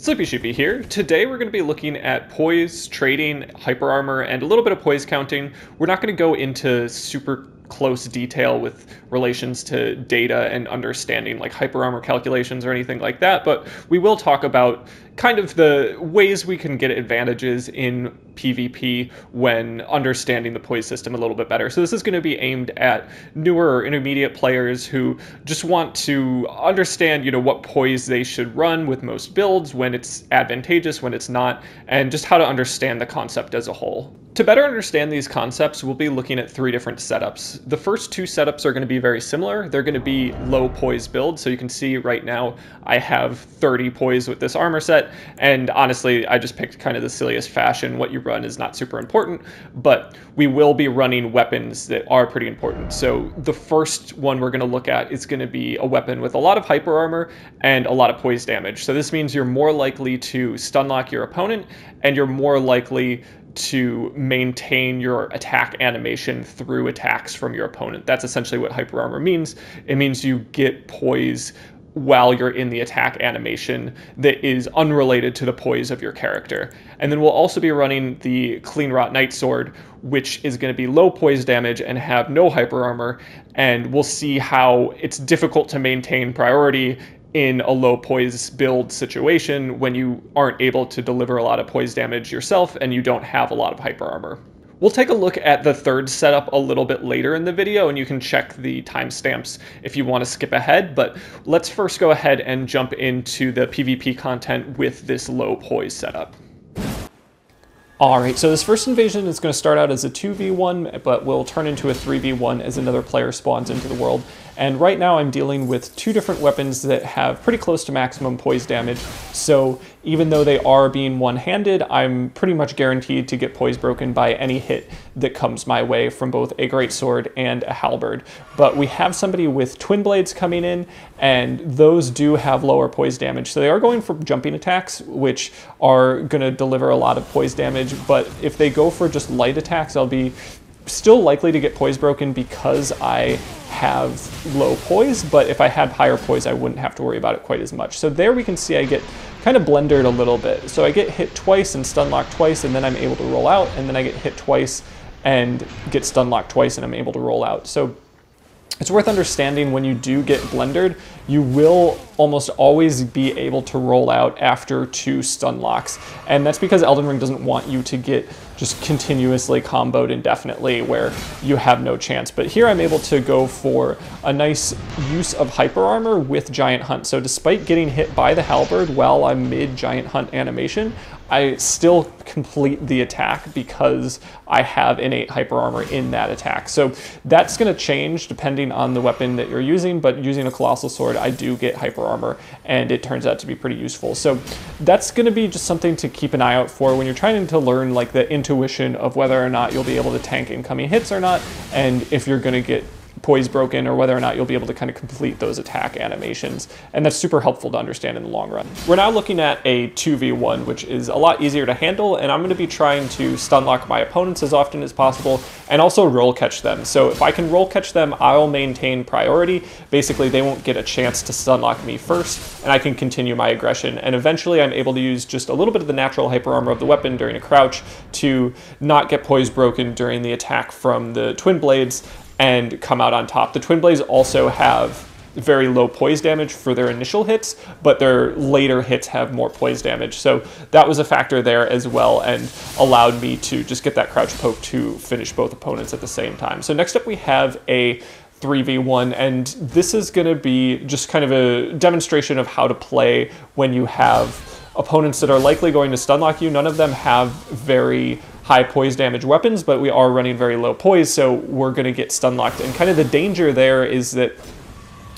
Sleepy Sheepy here. Today we're going to be looking at poise, trading, hyper armor, and a little bit of poise counting. We're not going to go into super close detail with relations to data and understanding like hyper armor calculations or anything like that, but we will talk about kind of the ways we can get advantages in PvP when understanding the poise system a little bit better. So this is going to be aimed at newer or intermediate players who just want to understand, you know, what poise they should run with most builds, when it's advantageous, when it's not, and just how to understand the concept as a whole. To better understand these concepts, we'll be looking at three different setups. The first two setups are going to be very similar. They're going to be low poise builds. So you can see right now I have 30 poise with this armor set. And honestly, I just picked kind of the silliest fashion. What you run is not super important, but we will be running weapons that are pretty important. So the first one we're going to look at is going to be a weapon with a lot of hyper armor and a lot of poise damage. So this means you're more likely to stunlock your opponent, and you're more likely to maintain your attack animation through attacks from your opponent. That's essentially what hyper armor means. It means you get poise while you're in the attack animation that is unrelated to the poise of your character. And then we'll also be running the Cleanrot Knight Sword, which is going to be low poise damage and have no hyper armor, and we'll see how it's difficult to maintain priority in a low poise build situation when you aren't able to deliver a lot of poise damage yourself and you don't have a lot of hyper armor. We'll take a look at the third setup a little bit later in the video, and you can check the timestamps if you want to skip ahead, but let's first go ahead and jump into the PvP content with this low poise setup. Alright, so this first invasion is going to start out as a 2v1, but will turn into a 3v1 as another player spawns into the world. And right now I'm dealing with two different weapons that have pretty close to maximum poise damage, so even though they are being one-handed, I'm pretty much guaranteed to get poise broken by any hit that comes my way from both a greatsword and a halberd. But we have somebody with twin blades coming in, and those do have lower poise damage, so they are going for jumping attacks, which are going to deliver a lot of poise damage. But if they go for just light attacks, I'll be still likely to get poise broken because I have low poise, but if I had higher poise, I wouldn't have to worry about it quite as much. So there we can see I get kind of blendered a little bit. So I get hit twice and stunlocked twice, and then I'm able to roll out, and then I get hit twice and get stunlocked twice, and I'm able to roll out. So it's worth understanding when you do get blendered, you will almost always be able to roll out after two stun locks. And that's because Elden Ring doesn't want you to get just continuously comboed indefinitely where you have no chance. But here I'm able to go for a nice use of hyper armor with Giant Hunt. So despite getting hit by the halberd while I'm mid Giant Hunt animation, I still complete the attack because I have innate hyper armor in that attack. So that's going to change depending on the weapon that you're using, but using a colossal sword, I do get hyper armor, and it turns out to be pretty useful. So that's going to be just something to keep an eye out for when you're trying to learn like the intuition of whether or not you'll be able to tank incoming hits or not, and if you're going to get poise broken, or whether or not you'll be able to kind of complete those attack animations, and that's super helpful to understand in the long run. We're now looking at a 2v1, which is a lot easier to handle, and I'm going to be trying to stunlock my opponents as often as possible, and also roll catch them. So if I can roll catch them, I'll maintain priority. Basically, they won't get a chance to stunlock me first, and I can continue my aggression, and eventually I'm able to use just a little bit of the natural hyper armor of the weapon during a crouch to not get poise broken during the attack from the twin blades, and come out on top. The twin blades also have very low poise damage for their initial hits, but their later hits have more poise damage. So that was a factor there as well, and allowed me to just get that crouch poke to finish both opponents at the same time. So next up we have a 3v1, and this is going to be just kind of a demonstration of how to play when you have opponents that are likely going to stunlock you. None of them have very high poise damage weapons, but we are running very low poise, so we're going to get stunlocked. And kind of the danger there is that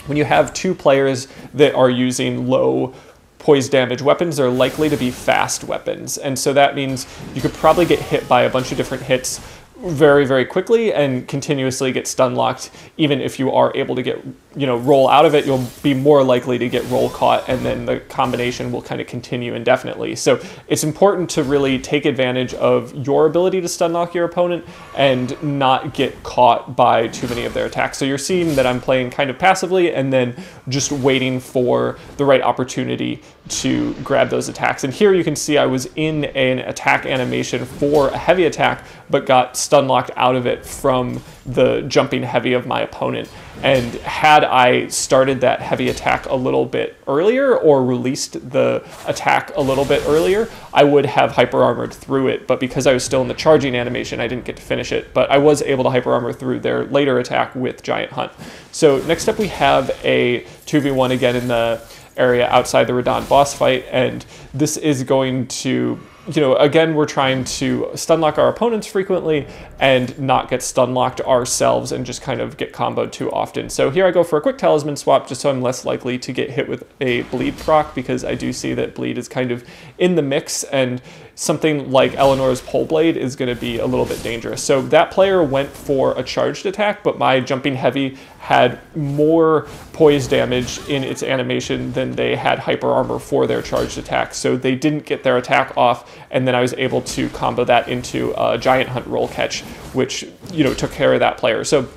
when you have two players that are using low poise damage weapons, they're likely to be fast weapons. And so that means you could probably get hit by a bunch of different hits very, very quickly and continuously get stunlocked, even if you are able to get you know, roll out of it, you'll be more likely to get roll caught, and then the combination will kind of continue indefinitely. So it's important to really take advantage of your ability to stun knock your opponent and not get caught by too many of their attacks. So you're seeing that I'm playing kind of passively and then just waiting for the right opportunity to grab those attacks. And here you can see I was in an attack animation for a heavy attack, but got stun locked out of it from the jumping heavy of my opponent. And had I started that heavy attack a little bit earlier, or released the attack a little bit earlier, I would have hyper armored through it. But because I was still in the charging animation, I didn't get to finish it. But I was able to hyper armor through their later attack with Giant Hunt. So next up we have a 2v1 again in the area outside the Redan boss fight, and this is going to, you know, again, we're trying to stunlock our opponents frequently and not get stunlocked ourselves and just kind of get comboed too often. So here I go for a quick talisman swap just so I'm less likely to get hit with a bleed proc, because I do see that bleed is kind of in the mix, and something like Eleanor's pole blade is going to be a little bit dangerous. So that player went for a charged attack, but my jumping heavy had more poise damage in its animation than they had hyper armor for their charged attack. So they didn't get their attack off, and then I was able to combo that into a Giant Hunt roll catch, which, you know, took care of that player. So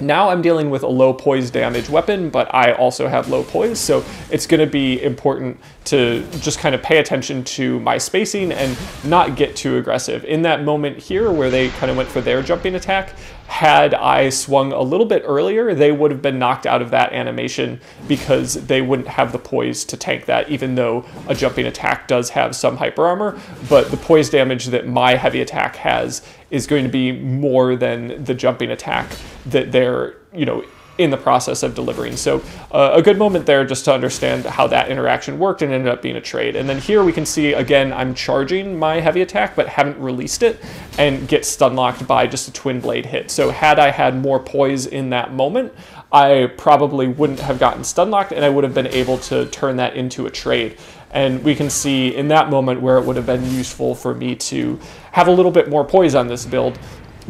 now I'm dealing with a low poise damage weapon, but I also have low poise, so it's going to be important to just kind of pay attention to my spacing and not get too aggressive. In that moment here where they kind of went for their jumping attack, had I swung a little bit earlier, they would have been knocked out of that animation because they wouldn't have the poise to tank that, even though a jumping attack does have some hyper armor. But the poise damage that my heavy attack has is going to be more than the jumping attack that they're, you know, in the process of delivering. So a good moment there just to understand how that interaction worked, and ended up being a trade. And then here we can see, again, I'm charging my heavy attack, but haven't released it, and get stunlocked by just a twin blade hit. So had I had more poise in that moment, I probably wouldn't have gotten stunlocked, and I would have been able to turn that into a trade. And we can see in that moment where it would have been useful for me to have a little bit more poise on this build,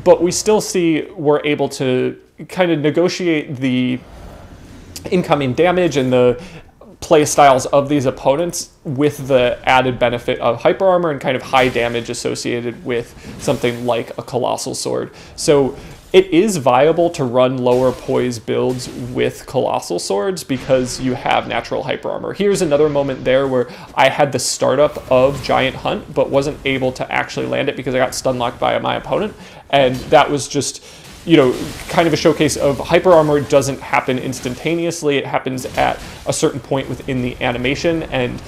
but we still see we're able to kind of negotiate the incoming damage and the play styles of these opponents with the added benefit of hyper armor and kind of high damage associated with something like a colossal sword. So it is viable to run lower poise builds with colossal swords because you have natural hyper armor. Here's another moment there where I had the startup of Giant Hunt, but wasn't able to actually land it because I got stunlocked by my opponent. And that was just, you know, kind of a showcase of hyper armor doesn't happen instantaneously. It happens at a certain point within the animation, and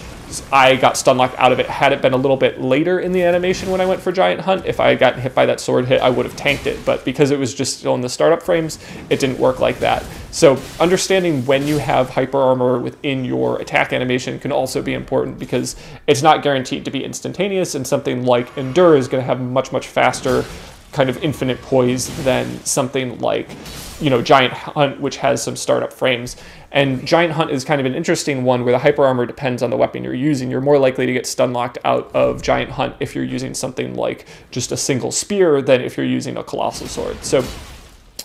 I got stunlocked out of it. Had it been a little bit later in the animation when I went for Giant Hunt, if I had gotten hit by that sword hit, I would have tanked it. But because it was just still in the startup frames, it didn't work like that. So understanding when you have hyper armor within your attack animation can also be important, because it's not guaranteed to be instantaneous, and something like Endure is going to have much, much faster kind of infinite poise than something like, you know, Giant Hunt, which has some startup frames. And Giant Hunt is kind of an interesting one where the hyper armor depends on the weapon you're using. You're more likely to get stunlocked out of Giant Hunt if you're using something like just a single spear than if you're using a colossal sword. So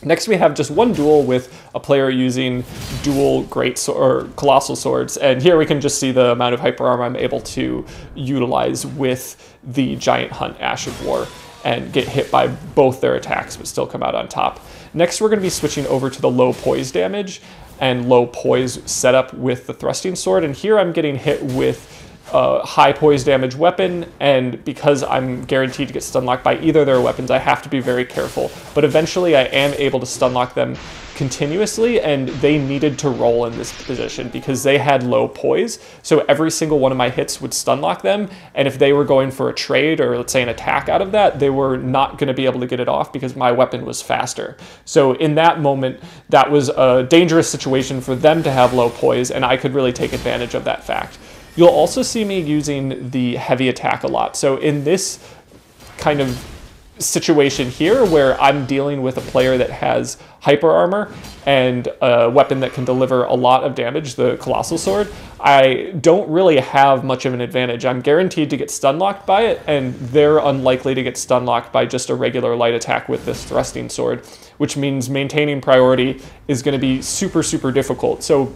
next we have just one duel with a player using dual colossal swords, and here we can just see the amount of hyper armor I'm able to utilize with the Giant Hunt Ash of War, and get hit by both their attacks but still come out on top. Next we're going to be switching over to the low poise damage and low poise setup with the thrusting sword, and here I'm getting hit with a high poise damage weapon, and because I'm guaranteed to get stunlocked by either of their weapons, I have to be very careful. But eventually I am able to stunlock them continuously, and they needed to roll in this position because they had low poise, so every single one of my hits would stunlock them, and if they were going for a trade or let's say an attack out of that, they were not going to be able to get it off because my weapon was faster. So in that moment, that was a dangerous situation for them to have low poise, and I could really take advantage of that fact. You'll also see me using the heavy attack a lot. So in this kind of situation here where I'm dealing with a player that has hyper armor and a weapon that can deliver a lot of damage, the Colossal Sword, I don't really have much of an advantage. I'm guaranteed to get stunlocked by it, and they're unlikely to get stunlocked by just a regular light attack with this Thrusting Sword, which means maintaining priority is going to be super, super difficult. So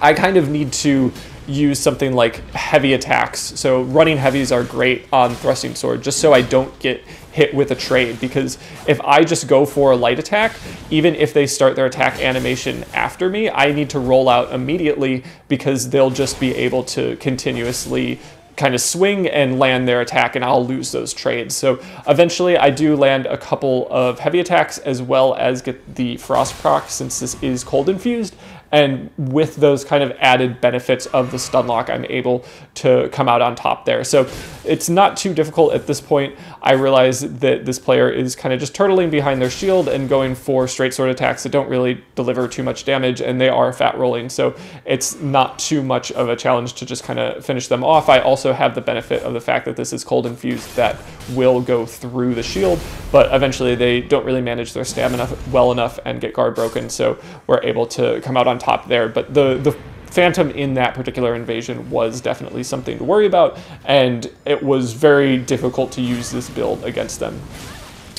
I kind of need to use something like heavy attacks. So running heavies are great on Thrusting Sword, just so I don't get hit with a trade, because if I just go for a light attack, even if they start their attack animation after me, I need to roll out immediately because they'll just be able to continuously kind of swing and land their attack, and I'll lose those trades. So eventually I do land a couple of heavy attacks as well as get the Frost proc, since this is cold infused. And with those kind of added benefits of the stunlock, I'm able to come out on top there. So it's not too difficult at this point. I realize that this player is kind of just turtling behind their shield and going for straight sword attacks that don't really deliver too much damage, and they are fat rolling. So it's not too much of a challenge to just kind of finish them off. I also have the benefit of the fact that this is cold infused that will go through the shield, but eventually they don't really manage their stamina well enough and get guard broken. So we're able to come out on top there, but the Phantom in that particular invasion was definitely something to worry about, and it was very difficult to use this build against them.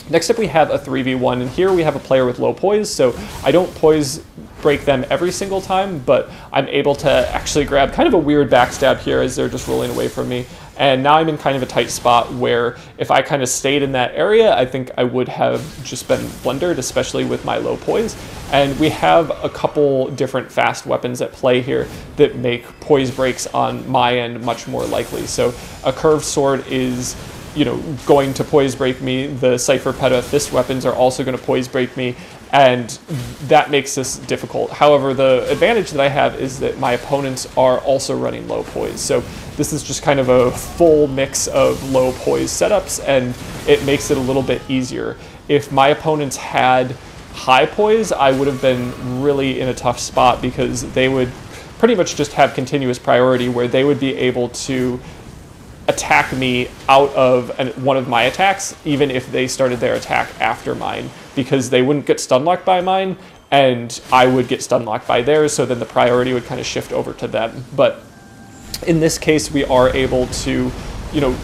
Next up, we have a 3v1, and here we have a player with low poise, so I don't poise break them every single time, but I'm able to actually grab kind of a weird backstab here as they're just rolling away from me. And now I'm in kind of a tight spot where if I kind of stayed in that area, I think I would have just been blundered, especially with my low poise. And we have a couple different fast weapons at play here that make poise breaks on my end much more likely. So a curved sword is, you know, going to poise break me. The Cypher Peta fist weapons are also going to poise break me, and that makes this difficult. However, the advantage that I have is that my opponents are also running low poise. So this is just kind of a full mix of low poise setups, and it makes it a little bit easier. If my opponents had high poise, I would have been really in a tough spot because they would pretty much just have continuous priority where they would be able to attack me out of one of my attacks, even if they started their attack after mine, because they wouldn't get stunlocked by mine, and I would get stunlocked by theirs, so then the priority would kind of shift over to them. But in this case, we are able to, you know,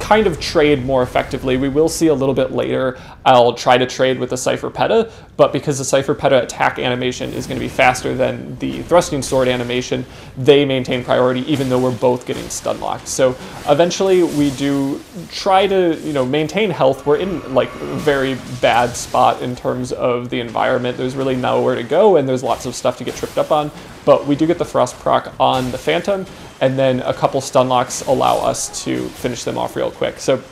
kind of trade more effectively. We will see a little bit later, I'll try to trade with the Cypher Peta, but because the Cypher Peta attack animation is going to be faster than the Thrusting Sword animation, they maintain priority even though we're both getting stunlocked. So eventually we do try to, you know, maintain health. We're in like a very bad spot in terms of the environment. There's really nowhere to go and there's lots of stuff to get tripped up on, but we do get the Frost proc on the Phantom, and then a couple stun locks allow us to finish them off real quick. So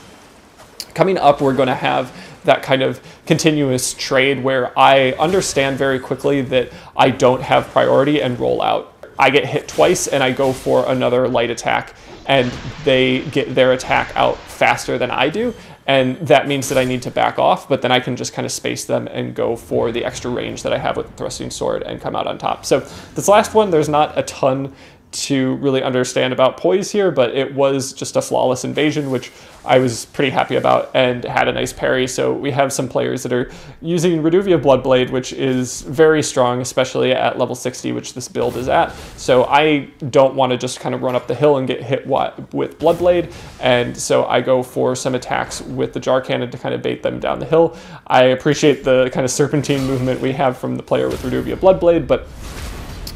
coming up, we're going to have that kind of continuous trade where I understand very quickly that I don't have priority and roll out. I get hit twice and I go for another light attack, and they get their attack out faster than I do. And that means that I need to back off, but then I can just kind of space them and go for the extra range that I have with the Thrusting Sword and come out on top. So this last one, there's not a ton to really understand about poise here, but it was just a flawless invasion, which I was pretty happy about, and had a nice parry. So we have some players that are using Reduvia Bloodblade, which is very strong, especially at level 60, which this build is at. So I don't want to just kind of run up the hill and get hit with Bloodblade, and so I go for some attacks with the Jar Cannon to kind of bait them down the hill. I appreciate the kind of serpentine movement we have from the player with Reduvia Bloodblade, but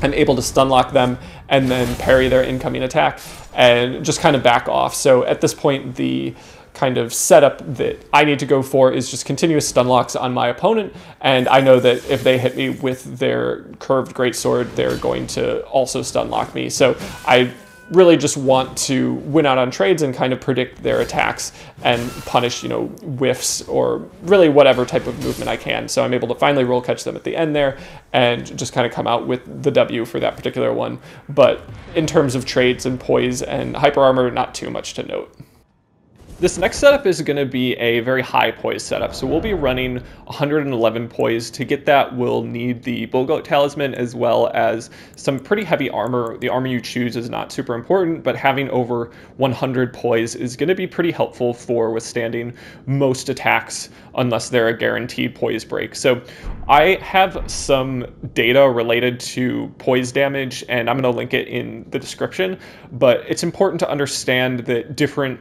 I'm able to stunlock them and then parry their incoming attack and just kind of back off. So at this point, the kind of setup that I need to go for is just continuous stun locks on my opponent, and I know that if they hit me with their curved greatsword, they're going to also stun lock me. So I really just want to win out on trades and kind of predict their attacks and punish, you know, whiffs or really whatever type of movement I can. So I'm able to finally roll catch them at the end there and just kind of come out with the W for that particular one. But in terms of trades and poise and hyper armor, not too much to note. This next setup is going to be a very high poise setup, so we'll be running 111 poise. To get that, we'll need the Bull Goat Talisman as well as some pretty heavy armor. The armor you choose is not super important, but having over 100 poise is going to be pretty helpful for withstanding most attacks unless they're a guaranteed poise break. So I have some data related to poise damage, and I'm going to link it in the description, but it's important to understand that different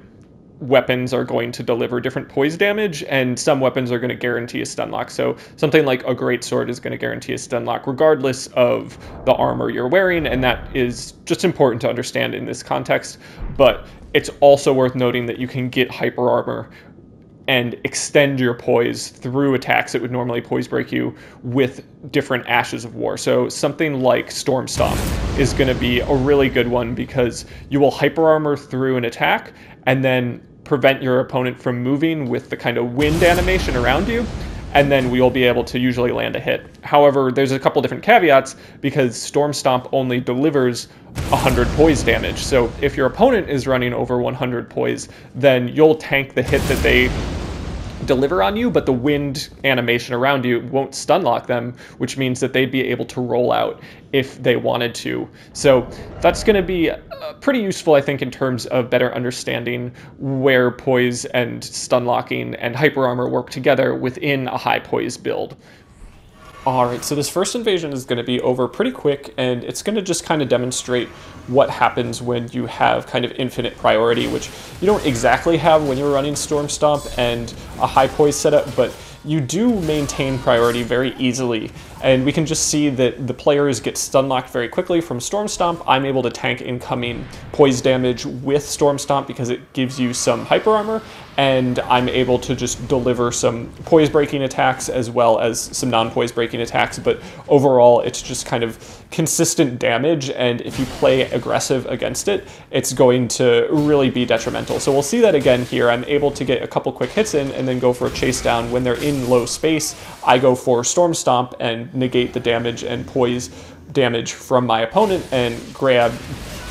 weapons are going to deliver different poise damage, and some weapons are going to guarantee a stun lock. So something like a greatsword is going to guarantee a stun lock regardless of the armor you're wearing, and that is just important to understand in this context. But it's also worth noting that you can get hyper armor and extend your poise through attacks that would normally poise break you with different Ashes of War. So something like Stormstomp is going to be a really good one because you will hyper armor through an attack and then prevent your opponent from moving with the kind of wind animation around you, and then we'll be able to usually land a hit. However, there's a couple different caveats because Stormstomp only delivers 100 poise damage. So if your opponent is running over 100 poise, then you'll tank the hit that they deliver on you, but the wind animation around you won't stun lock them, which means that they'd be able to roll out if they wanted to. So that's going to be pretty useful, I think, in terms of better understanding where poise and stun locking and hyper armor work together within a high poise build. Alright, so this first invasion is going to be over pretty quick, and it's going to just kind of demonstrate what happens when you have kind of infinite priority, which you don't exactly have when you're running Stormstomp and a high poise setup, but you do maintain priority very easily. And we can just see that the players get stunlocked very quickly from Stormstomp. I'm able to tank incoming poise damage with Stormstomp because it gives you some hyper armor, and I'm able to just deliver some poise breaking attacks as well as some non-poise breaking attacks. But overall, it's just kind of consistent damage, and if you play aggressive against it, it's going to really be detrimental. So we'll see that again here. I'm able to get a couple quick hits in and then go for a chase down. When they're in low space, I go for Stormstomp and negate the damage and poise damage from my opponent and grab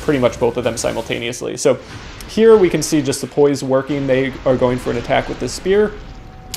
pretty much both of them simultaneously. So here we can see just the poise working. They are going for an attack with this spear,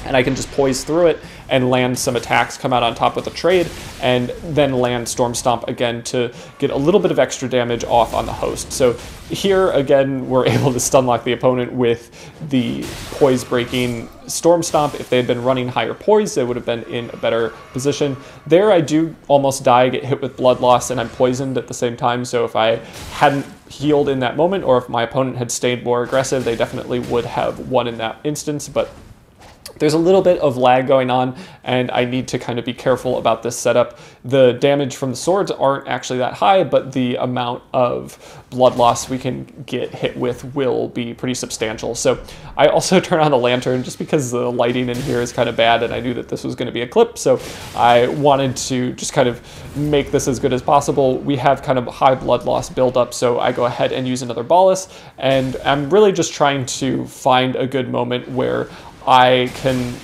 and I can just poise through it and land some attacks, come out on top with a trade, and then land Stormstomp again to get a little bit of extra damage off on the host. So here again, we're able to stunlock the opponent with the poise breaking Stormstomp. If they had been running higher poise, they would have been in a better position. There I do almost die, get hit with blood loss, and I'm poisoned at the same time. So if I hadn't healed in that moment, or if my opponent had stayed more aggressive, they definitely would have won in that instance. But there's a little bit of lag going on, and I need to kind of be careful about this setup. The damage from the swords aren't actually that high, but the amount of blood loss we can get hit with will be pretty substantial. So I also turn on the lantern just because the lighting in here is kind of bad, and I knew that this was going to be a clip, so I wanted to just kind of make this as good as possible. We have kind of high blood loss buildup, so I go ahead and use another bolus, and I'm really just trying to find a good moment where I can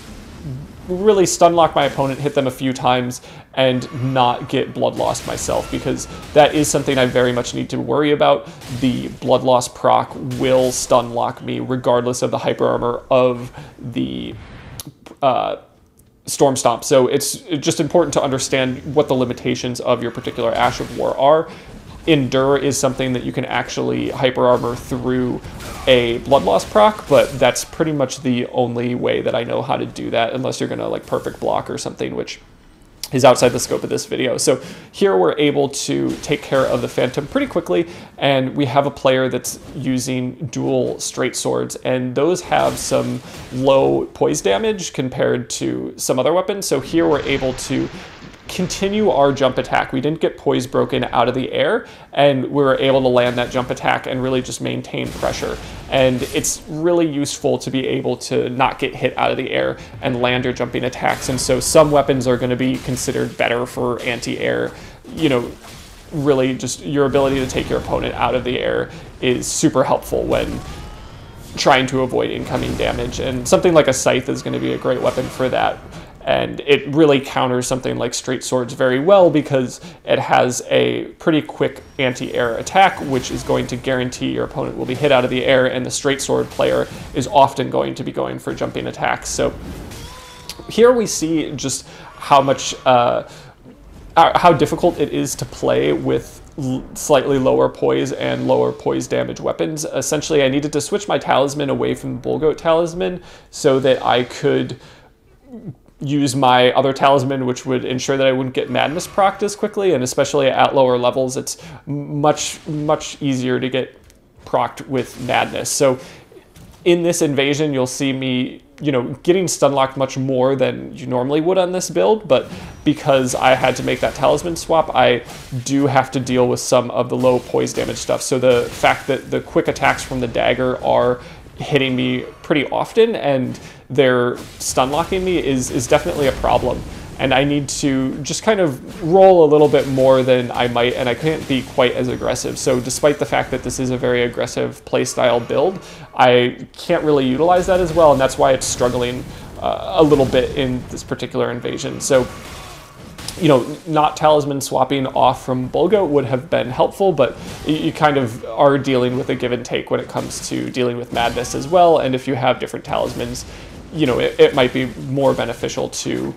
really stunlock my opponent, hit them a few times, and not get blood loss myself, because that is something I very much need to worry about. The blood loss proc will stunlock me regardless of the hyper armor of the Stormstomp. So it's just important to understand what the limitations of your particular Ash of War are. Endure is something that you can actually hyper armor through a blood loss proc, but that's pretty much the only way that I know how to do that, unless you're gonna like perfect block or something, which is outside the scope of this video. So here we're able to take care of the Phantom pretty quickly, and we have a player that's using dual straight swords, and those have some low poise damage compared to some other weapons. So here we're able to continue our jump attack. We didn't get poise broken out of the air, and we were able to land that jump attack and really just maintain pressure. And it's really useful to be able to not get hit out of the air and land your jumping attacks. And so some weapons are going to be considered better for anti-air. You know, really just your ability to take your opponent out of the air is super helpful when trying to avoid incoming damage. And something like a scythe is going to be a great weapon for that. And it really counters something like straight swords very well because it has a pretty quick anti-air attack, which is going to guarantee your opponent will be hit out of the air, and the straight sword player is often going to be going for jumping attacks. So here we see just how much, how difficult it is to play with slightly lower poise and lower poise damage weapons. Essentially, I needed to switch my talisman away from the Bull Goat Talisman so that I could use my other talisman, which would ensure that I wouldn't get madness procced as quickly, and especially at lower levels, it's much, much easier to get procced with madness. So in this invasion, you'll see me, you know, getting stunlocked much more than you normally would on this build, but because I had to make that talisman swap, I do have to deal with some of the low poise damage stuff. So the fact that the quick attacks from the dagger are hitting me pretty often and they're stunlocking me is definitely a problem. And I need to just kind of roll a little bit more than I might, and I can't be quite as aggressive. So despite the fact that this is a very aggressive playstyle build, I can't really utilize that as well, and that's why it's struggling a little bit in this particular invasion. So, you know, not talisman swapping off from Bull Goat would have been helpful, but you kind of are dealing with a give and take when it comes to dealing with madness as well. And if you have different talismans, you know, it might be more beneficial to,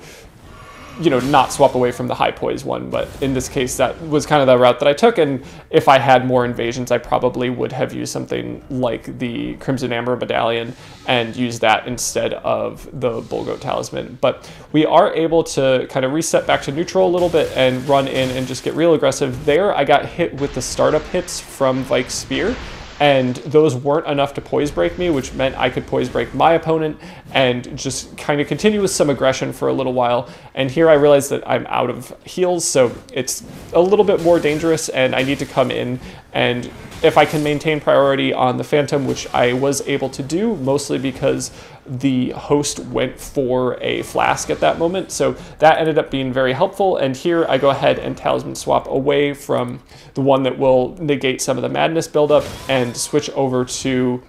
you know, not swap away from the high poise one. But in this case, that was kind of the route that I took. And if I had more invasions, I probably would have used something like the Crimson Amber Medallion and used that instead of the Bull Goat Talisman. But we are able to kind of reset back to neutral a little bit and run in and just get real aggressive. There, I got hit with the startup hits from Vykes Spear, and those weren't enough to poise break me, which meant I could poise break my opponent and just kind of continue with some aggression for a little while. And here I realized that I'm out of heals, so it's a little bit more dangerous, and I need to come in, and if I can maintain priority on the Phantom, which I was able to do, mostly because the host went for a flask at that moment, so that ended up being very helpful. And here I go ahead and talisman swap away from the one that will negate some of the madness buildup and switch over to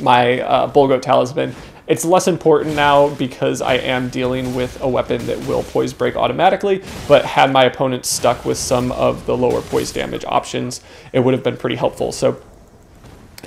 my Bull Goat Talisman. It's less important now because I am dealing with a weapon that will poise break automatically, but had my opponent stuck with some of the lower poise damage options, it would have been pretty helpful. So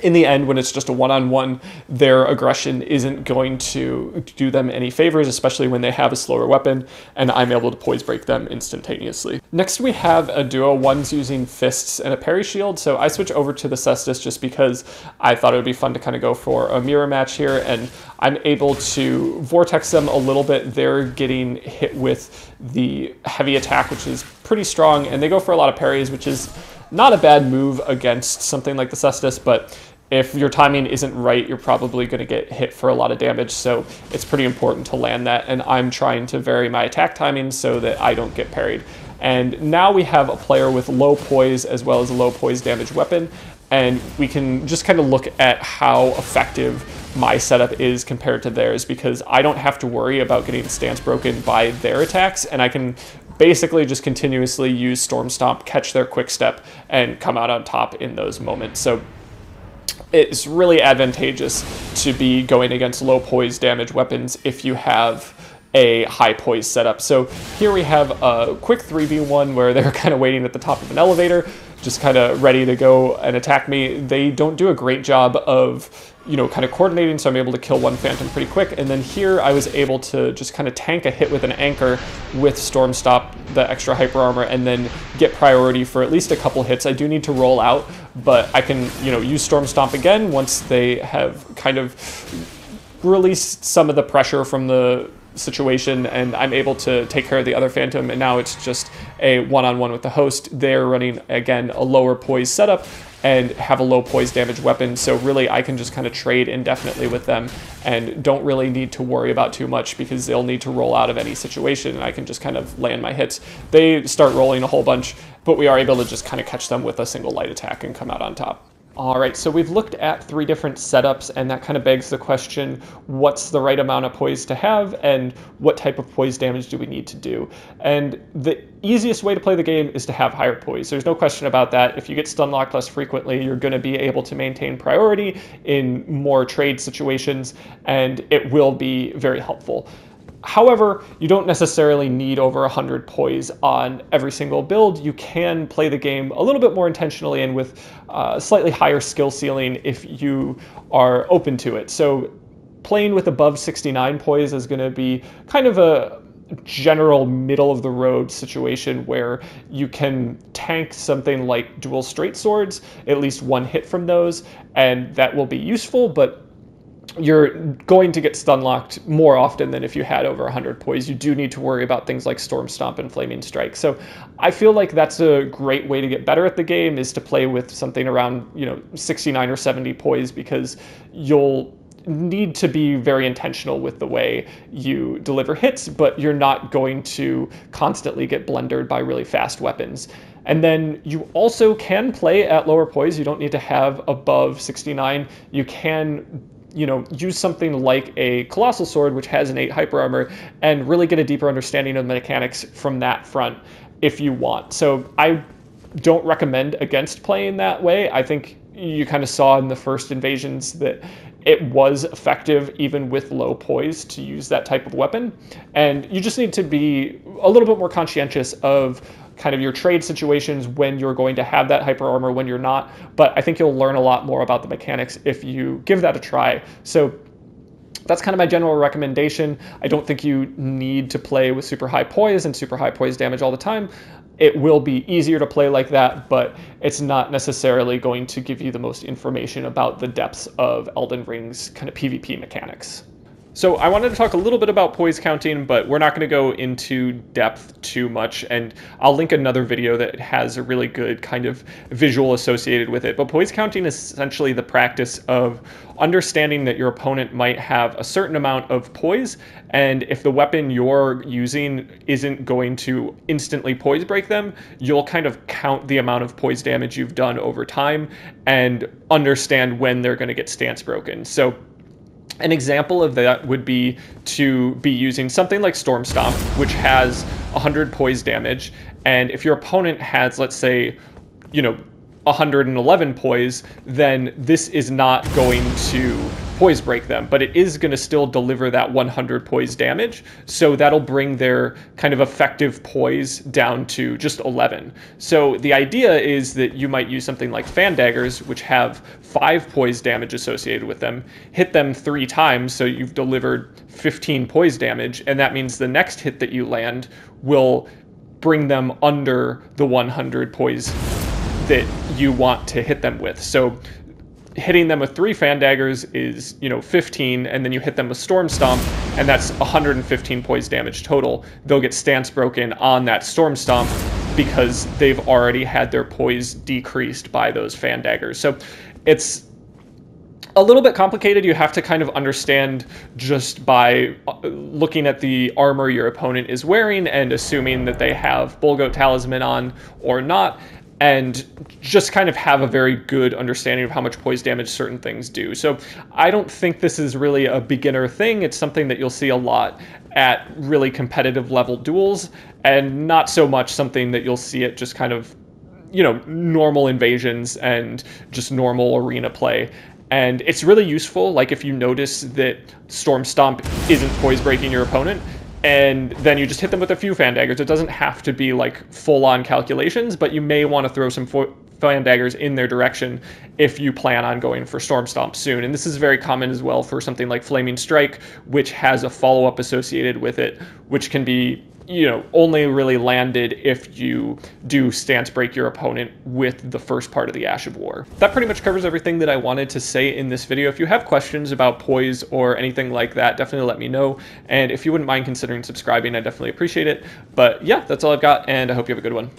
in the end, when it's just a one-on-one, their aggression isn't going to do them any favors, especially when they have a slower weapon, and I'm able to poise break them instantaneously. Next, we have a duo. One's using fists and a parry shield, so I switch over to the Cestus just because I thought it would be fun to kind of go for a mirror match here, and I'm able to vortex them a little bit. They're getting hit with the heavy attack, which is pretty strong, and they go for a lot of parries, which is not a bad move against something like the Cestus, but if your timing isn't right, you're probably going to get hit for a lot of damage, so it's pretty important to land that, and I'm trying to vary my attack timing so that I don't get parried. And now we have a player with low poise as well as a low poise damage weapon, and we can just kind of look at how effective my setup is compared to theirs, because I don't have to worry about getting stance broken by their attacks, and I can basically just continuously use Stormstomp, catch their quick step, and come out on top in those moments. So it's really advantageous to be going against low poise damage weapons if you have a high poise setup. So here we have a quick 3v1 where they're kind of waiting at the top of an elevator, just kind of ready to go and attack me. They don't do a great job of, you know, kind of coordinating, so I'm able to kill one Phantom pretty quick. And then here I was able to just kind of tank a hit with an anchor with Stormstomp, the extra hyper armor, and then get priority for at least a couple hits. I do need to roll out, but I can, you know, use Stormstomp again once they have kind of released some of the pressure from the situation, and I'm able to take care of the other Phantom, and now it's just a one-on-one with the host. They're running, again, a lower poise setup and have a low poise damage weapon, so really I can just kind of trade indefinitely with them and don't really need to worry about too much because they'll need to roll out of any situation, and I can just kind of land my hits. They start rolling a whole bunch, but we are able to just kind of catch them with a single light attack and come out on top. Alright, so we've looked at three different setups, and that kind of begs the question, what's the right amount of poise to have, and what type of poise damage do we need to do? And the easiest way to play the game is to have higher poise. There's no question about that. If you get stunlocked less frequently, you're going to be able to maintain priority in more trade situations, and it will be very helpful. However, you don't necessarily need over 100 poise on every single build. You can play the game a little bit more intentionally and with slightly higher skill ceiling if you are open to it. So playing with above 69 poise is going to be kind of a general middle of the road situation where you can tank something like dual straight swords, at least one hit from those, and that will be useful, but you're going to get stun locked more often than if you had over 100 poise. You do need to worry about things like Stormstomp and Flaming Strike. So I feel like that's a great way to get better at the game, is to play with something around, 69 or 70 poise, because you'll need to be very intentional with the way you deliver hits, but you're not going to constantly get blundered by really fast weapons. And then you also can play at lower poise. You don't need to have above 69. You can use something like a Colossal Sword, which has an 8 hyper armor, and really get a deeper understanding of the mechanics from that front if you want. So I don't recommend against playing that way. I think you kind of saw in the first invasions that it was effective even with low poise to use that type of weapon. And you just need to be a little bit more conscientious of kind of your trade situations, when you're going to have that hyper armor, when you're not. But I think you'll learn a lot more about the mechanics if you give that a try. So that's kind of my general recommendation. I don't think you need to play with super high poise and super high poise damage all the time. It will be easier to play like that, but it's not necessarily going to give you the most information about the depths of Elden Ring's kind of PvP mechanics. So I wanted to talk a little bit about poise counting, but we're not going to go into depth too much, and I'll link another video that has a really good kind of visual associated with it. But poise counting is essentially the practice of understanding that your opponent might have a certain amount of poise, and if the weapon you're using isn't going to instantly poise break them, you'll kind of count the amount of poise damage you've done over time and understand when they're going to get stance broken. So an example of that would be to be using something like Stormstomp, which has 100 poise damage, and if your opponent has, let's say, 111 poise, then this is not going to poise break them, but it is going to still deliver that 100 poise damage, so that'll bring their kind of effective poise down to just 11. So the idea is that you might use something like Fan Daggers, which have 5 poise damage associated with them, hit them 3 times, so you've delivered 15 poise damage, and that means the next hit that you land will bring them under the 100 poise that you want to hit them with. So hitting them with 3 Fan Daggers is, 15, and then you hit them with Stormstomp, and that's 115 poise damage total. They'll get stance broken on that Stormstomp because they've already had their poise decreased by those Fan Daggers. So it's a little bit complicated. You have to kind of understand just by looking at the armor your opponent is wearing and assuming that they have Bull Goat Talisman on or not, and just kind of have a very good understanding of how much poise damage certain things do. So I don't think this is really a beginner thing. It's something that you'll see a lot at really competitive level duels, and not so much something that you'll see at just kind of, normal invasions and just normal arena play. And it's really useful, like if you notice that Stormstomp isn't poise breaking your opponent, and then you just hit them with a few Fan Daggers. It doesn't have to be like full-on calculations, but you may want to throw some Fan Daggers in their direction if you plan on going for Stormstomp soon. And this is very common as well for something like Flaming Strike, which has a follow-up associated with it, which can be, only really landed if you do stance break your opponent with the first part of the Ash of War. That pretty much covers everything that I wanted to say in this video. If you have questions about poise or anything like that, definitely let me know. And if you wouldn't mind considering subscribing, I definitely appreciate it. But yeah, that's all I've got, and I hope you have a good one.